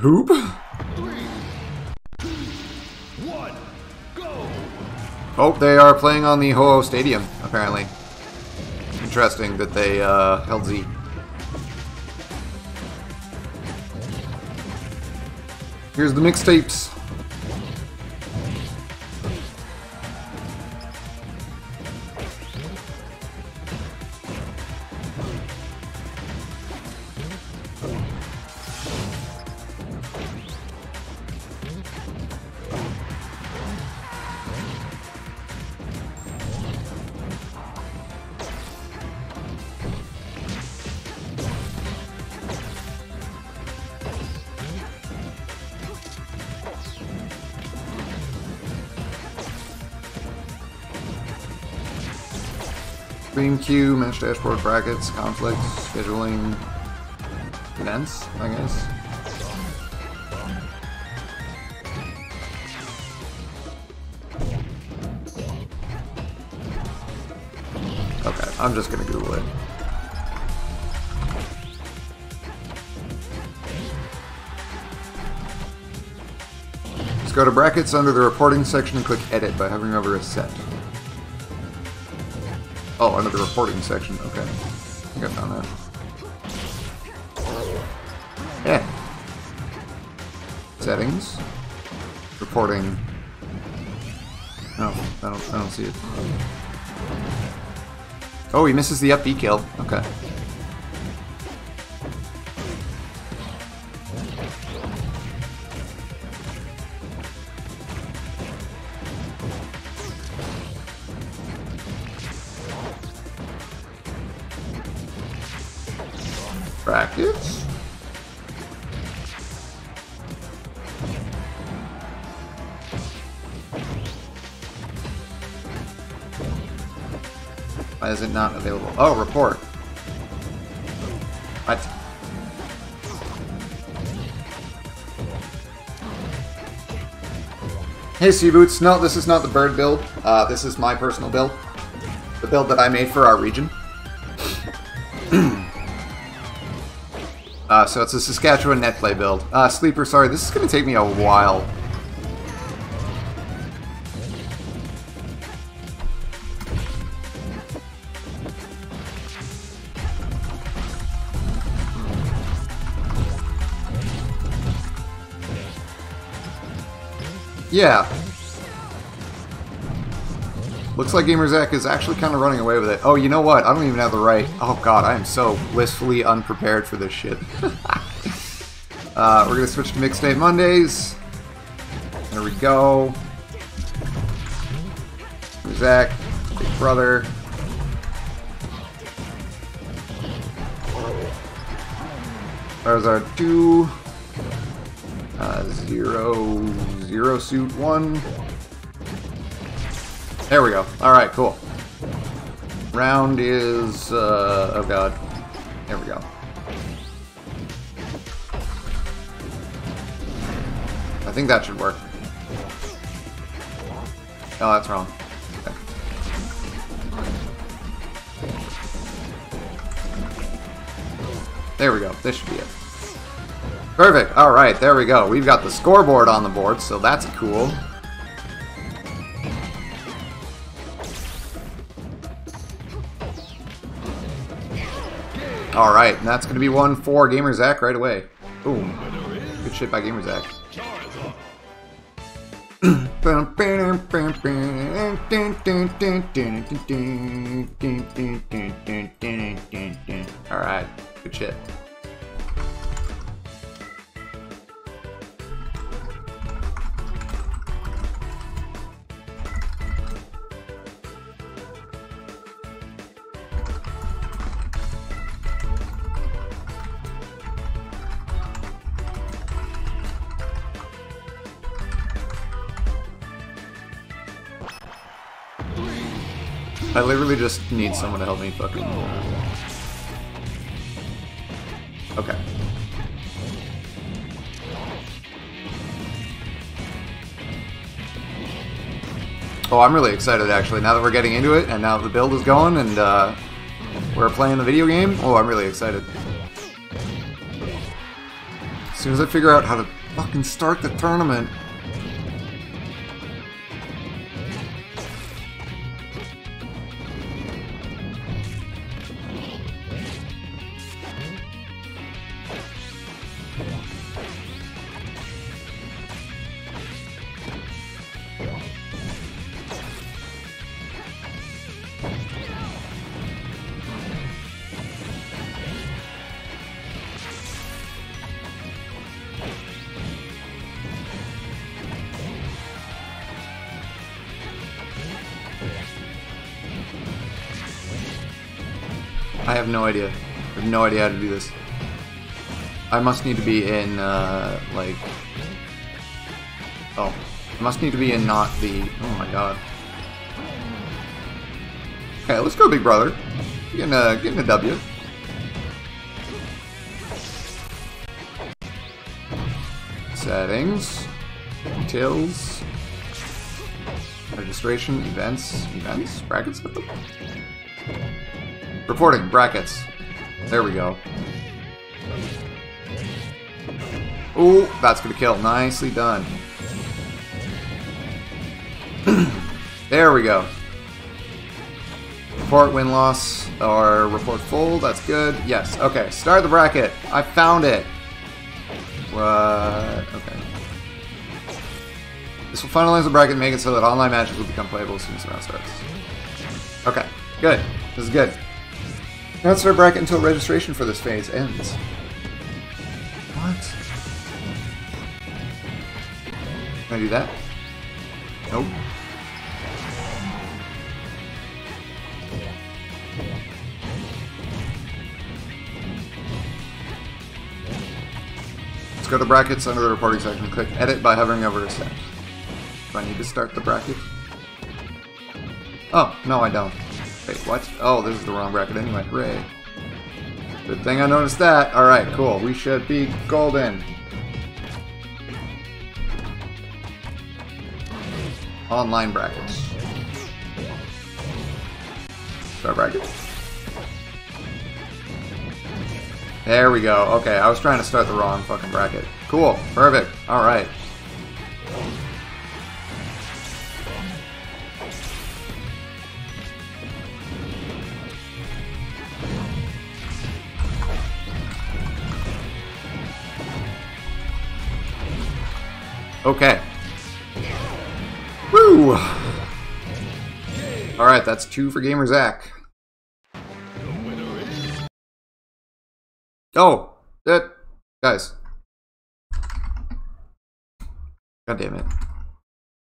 Hoop? 3, 2, 1, go! Oh, they are playing on the Ho-Ho Stadium, apparently. Interesting that they held Z. Here's the mixtapes. Stream queue, mesh dashboard, brackets, conflicts, scheduling, events, I guess. Okay, I'm just gonna Google it. Just go to brackets under the reporting section and click edit by hovering over a set. Oh, under the reporting section. Okay, I think I found that. Yeah. Settings. Reporting. No, oh, I don't see it. Oh, he misses the up B kill. Okay. Brackets? Why is it not available? Oh, report. What? Hey, Seaboots. No, this is not the bird build. This is my personal build. The build that I made for our region. So it's a Saskatchewan netplay build. Sleeper, sorry, this is going to take me a while. Yeah. Looks like GamerZach is actually kind of running away with it. Oh, you know what? I don't even have the right... Oh god, I am so blissfully unprepared for this shit. We're going to switch to Mixtape Mondays. There we go. GamerZach, BigBrother. There's our 2, 0, 0 suit 1. There we go. Alright, cool. Round is, oh god. There we go. I think that should work. Oh, that's wrong. Okay. There we go. This should be it. Perfect. Alright, there we go. We've got the scoreboard on the board, so that's cool. Alright, and that's going to be one for GamerZach right away. Boom. Good shit by GamerZach. Alright, good shit. I literally just need someone to help me fucking... Okay. Oh, I'm really excited actually, now that we're getting into it, and now the build is going, and we're playing the video game. Oh, I'm really excited. soon as I figure out how to fucking start the tournament. I have no idea. I have no idea how to do this. I must need to be in, like... Oh. I must need to be in not the... Oh my god. Okay, let's go, Big Brother. Getting a W. Settings. Details. Registration. Events. Events? Brackets? What the... Reporting, brackets. There we go. Ooh, that's gonna kill. Nicely done. There we go. Report win-loss or report full. That's good. Yes. Okay, start the bracket. I found it. Okay. This will finalize the bracket and make it so that online matches will become playable as soon as the round starts. Okay, good. This is good. Not start bracket until registration for this phase ends. What? Can I do that? Nope. Let's go to brackets under the reporting section. Click edit by hovering over a set. Do I need to start the bracket? Oh, no I don't. Wait, what? Oh, this is the wrong bracket anyway. Hooray. Good thing I noticed that. Alright, cool. We should be golden. Online brackets. Start bracket. There we go. Okay, I was trying to start the wrong fucking bracket. Cool. Perfect. Alright. Okay. Woo! Alright, that's 2 for GamerZach. Oh! That... Guys. God damn it.